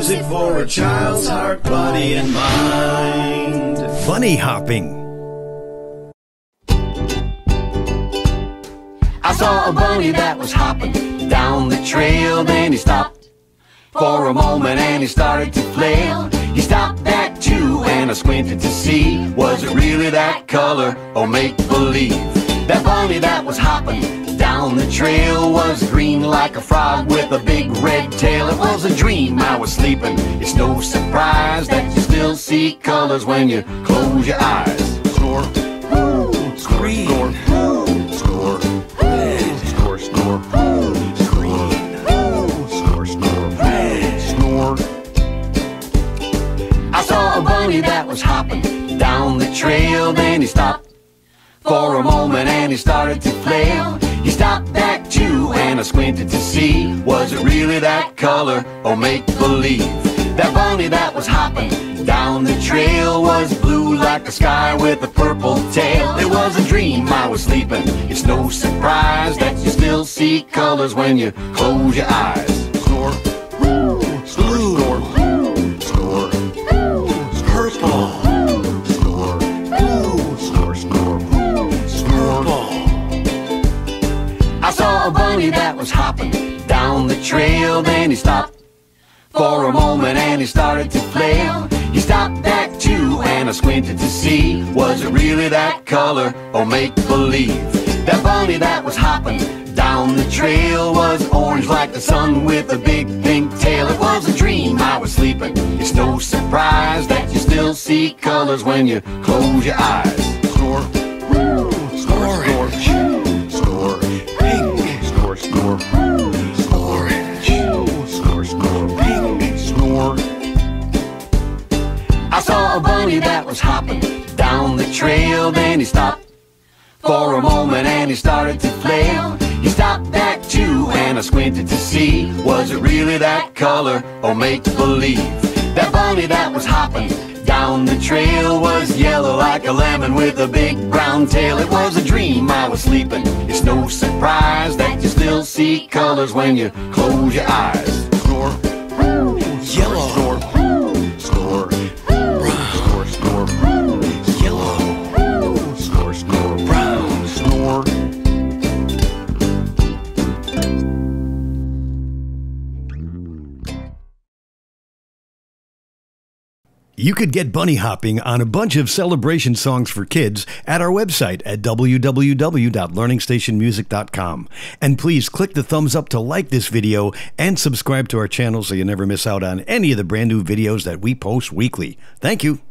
music for a child's heart, body and mind. Bunny hopping. I saw a bunny that was hopping down the trail. Then he stopped for a moment and he started to flail. He stopped back too and I squinted to see, was it really that color or make-believe? That bunny that was hopping down the trail was green like a frog with a big red tail. It was a dream, I was sleeping. It's no surprise that you still see colors when you close your eyes. Snore, green, snore, red, snore, green, snore, red, snore. I saw a bunny that was hopping down the trail, then he stopped for a moment and he started to flail. He stopped back too and I squinted to see, was it really that color or make-believe? That bunny that was hopping down the trail was blue like the sky with a purple tail. It was a dream, I was sleeping. It's no surprise that you still see colors when you close your eyes. Snore, woo, snore, snore, woo, snore, woo, purple. I saw a bunny that was hopping down the trail. Then he stopped for a moment and he started to flail. He stopped back too and I squinted to see, was it really that color or make-believe? That bunny that was hopping down the trail was orange like the sun with a big pink tail. It was a dream, I was sleeping. It's no surprise that you still see colors when you close your eyes. Snore, woo, snore, snore, snore, snore, pink, snore, snore, woo, snore, snore, snore, pink, snore. I saw a bunny that was hopping down the trail. Then he stopped for a moment and he started to flail. He stopped back too and I squinted to see, was it really that color or make-believe? That bunny that was hopping down the trail was yellow like a lemon with a big brown tail. It was a dream, I was sleeping. It's no surprise that you still see colors when you close your eyes. Snore, woo, yellow, snore, woo, snore, brown, snore, snore, woo, yellow, woo, snore, snore, brown, snore. You could get bunny hopping on a bunch of celebration songs for kids at our website at www.learningstationmusic.com. And please click the thumbs up to like this video and subscribe to our channel so you never miss out on any of the brand new videos that we post weekly. Thank you.